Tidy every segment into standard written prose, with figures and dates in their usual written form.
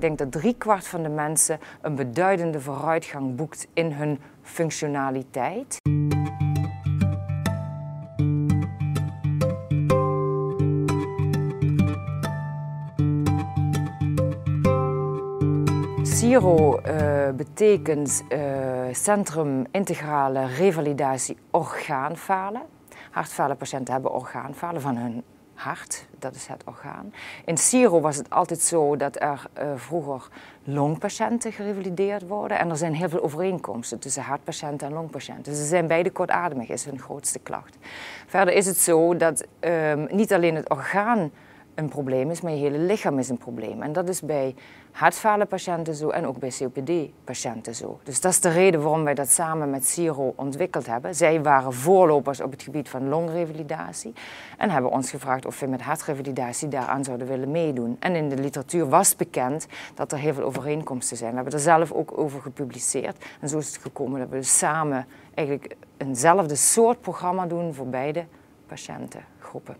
Ik denk dat 3/4 van de mensen een beduidende vooruitgang boekt in hun functionaliteit. CIRO betekent Centrum Integrale Revalidatie Orgaanfalen. Hartfalenpatiënten hebben orgaanfalen van hun hart, dat is het orgaan. In CIRO was het altijd zo dat er vroeger longpatiënten gerevalideerd worden. En er zijn heel veel overeenkomsten tussen hartpatiënten en longpatiënten. Ze zijn beide kortademig, is hun grootste klacht. Verder is het zo dat niet alleen het orgaan een probleem is, maar je hele lichaam is een probleem. En dat is bij hartfalenpatiënten zo en ook bij COPD-patiënten zo. Dus dat is de reden waarom wij dat samen met CIRO ontwikkeld hebben. Zij waren voorlopers op het gebied van longrevalidatie en hebben ons gevraagd of we met hartrevalidatie daaraan zouden willen meedoen. En in de literatuur was bekend dat er heel veel overeenkomsten zijn. We hebben er zelf ook over gepubliceerd. En zo is het gekomen dat we dus samen eigenlijk eenzelfde soort programma doen voor beide patiëntengroepen.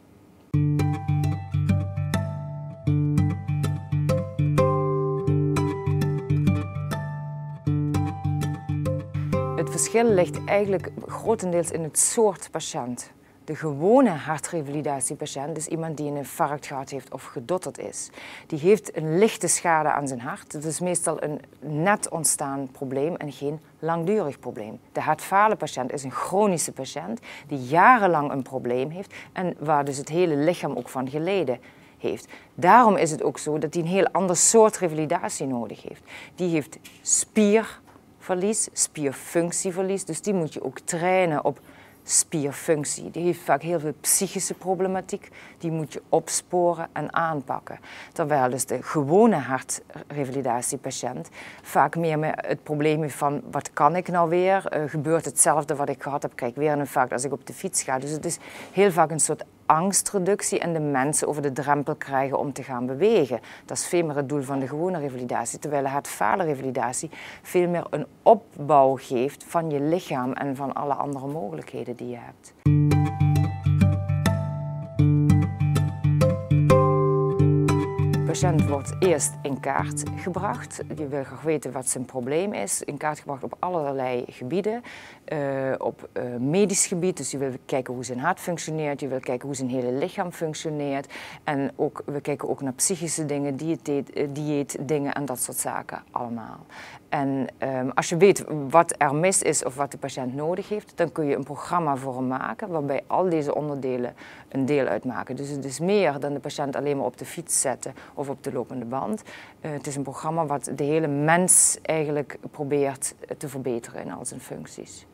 Het verschil ligt eigenlijk grotendeels in het soort patiënt. De gewone hartrevalidatiepatiënt is iemand die een infarct gehad heeft of gedotterd is. Die heeft een lichte schade aan zijn hart. Het is meestal een net ontstaan probleem en geen langdurig probleem. De hartfalenpatiënt is een chronische patiënt die jarenlang een probleem heeft en waar dus het hele lichaam ook van geleden heeft. Daarom is het ook zo dat die een heel ander soort revalidatie nodig heeft. Die heeft spierverlies, spierfunctieverlies, dus die moet je ook trainen op spierfunctie. Die heeft vaak heel veel psychische problematiek, die moet je opsporen en aanpakken. Terwijl dus de gewone hartrevalidatiepatiënt vaak meer met het probleem heeft van wat kan ik nou weer, gebeurt hetzelfde wat ik gehad heb, krijg ik weer een infarct als ik op de fiets ga. Dus het is heel vaak een soort angstreductie en de mensen over de drempel krijgen om te gaan bewegen. Dat is veel meer het doel van de gewone revalidatie, terwijl de hartfalenrevalidatie veel meer een opbouw geeft van je lichaam en van alle andere mogelijkheden die je hebt. De patiënt wordt eerst in kaart gebracht. Je wil graag weten wat zijn probleem is. In kaart gebracht op allerlei gebieden. Op medisch gebied, dus je wil kijken hoe zijn hart functioneert. Je wil kijken hoe zijn hele lichaam functioneert. En ook, we kijken ook naar psychische dingen, dieetdingen en dat soort zaken allemaal. En als je weet wat er mis is of wat de patiënt nodig heeft, dan kun je een programma voor hem maken waarbij al deze onderdelen een deel uitmaken. Dus het is meer dan de patiënt alleen maar op de fiets zetten of op de lopende band. Het is een programma wat de hele mens eigenlijk probeert te verbeteren in al zijn functies.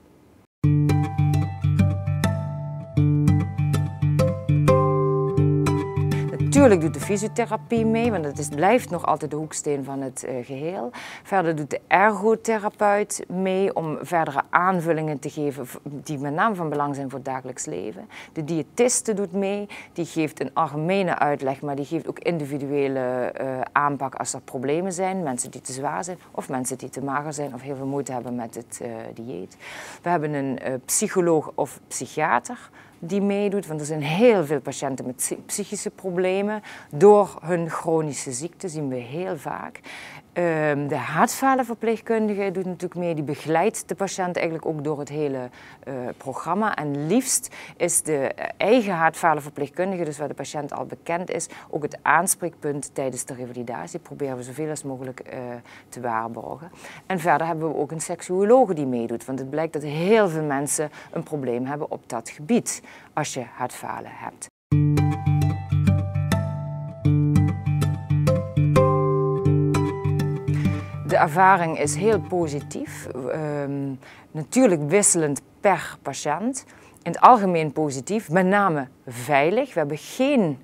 Natuurlijk doet de fysiotherapie mee, want het blijft nog altijd de hoeksteen van het geheel. Verder doet de ergotherapeut mee om verdere aanvullingen te geven die met name van belang zijn voor het dagelijks leven. De diëtiste doet mee, die geeft een algemene uitleg, maar die geeft ook individuele aanpak als er problemen zijn. Mensen die te zwaar zijn of mensen die te mager zijn of heel veel moeite hebben met het dieet. We hebben een psycholoog of psychiater die meedoet, want er zijn heel veel patiënten met psychische problemen. Door hun chronische ziekte zien we heel vaak. De hartfalenverpleegkundige doet natuurlijk mee, die begeleidt de patiënt eigenlijk ook door het hele programma. En liefst is de eigen hartfalenverpleegkundige, dus waar de patiënt al bekend is, ook het aanspreekpunt tijdens de revalidatie. Proberen we zoveel als mogelijk te waarborgen. En verder hebben we ook een seksuoloog die meedoet, want het blijkt dat heel veel mensen een probleem hebben op dat gebied als je hartfalen hebt. De ervaring is heel positief, natuurlijk wisselend per patiënt. In het algemeen positief, met name veilig. We hebben geen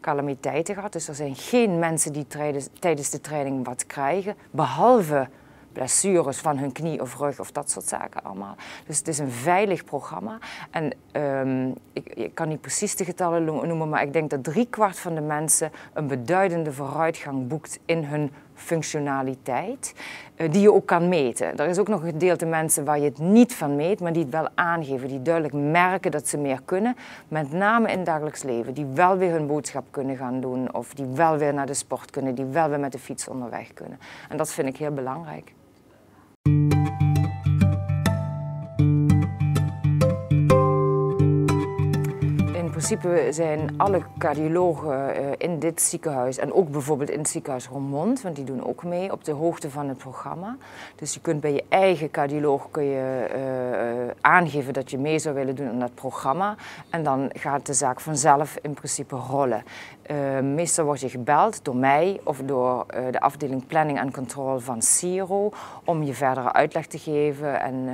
calamiteiten gehad, dus er zijn geen mensen die tijdens de training wat krijgen, behalve blessures van hun knie of rug of dat soort zaken allemaal. Dus het is een veilig programma. En ik kan niet precies de getallen noemen, maar ik denk dat 3/4 van de mensen een beduidende vooruitgang boekt in hun functionaliteit die je ook kan meten. Er is ook nog een gedeelte mensen waar je het niet van meet, maar die het wel aangeven, die duidelijk merken dat ze meer kunnen, met name in het dagelijks leven, die wel weer hun boodschap kunnen gaan doen of die wel weer naar de sport kunnen, die wel weer met de fiets onderweg kunnen. En dat vind ik heel belangrijk. In principe zijn alle cardiologen in dit ziekenhuis en ook bijvoorbeeld in het ziekenhuis Roermond, want die doen ook mee, op de hoogte van het programma. Dus je kunt bij je eigen cardioloog aangeven dat je mee zou willen doen aan dat programma en dan gaat de zaak vanzelf in principe rollen. Meestal word je gebeld door mij of door de afdeling Planning en Control van CIRO om je verdere uitleg te geven en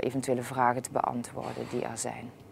eventuele vragen te beantwoorden die er zijn.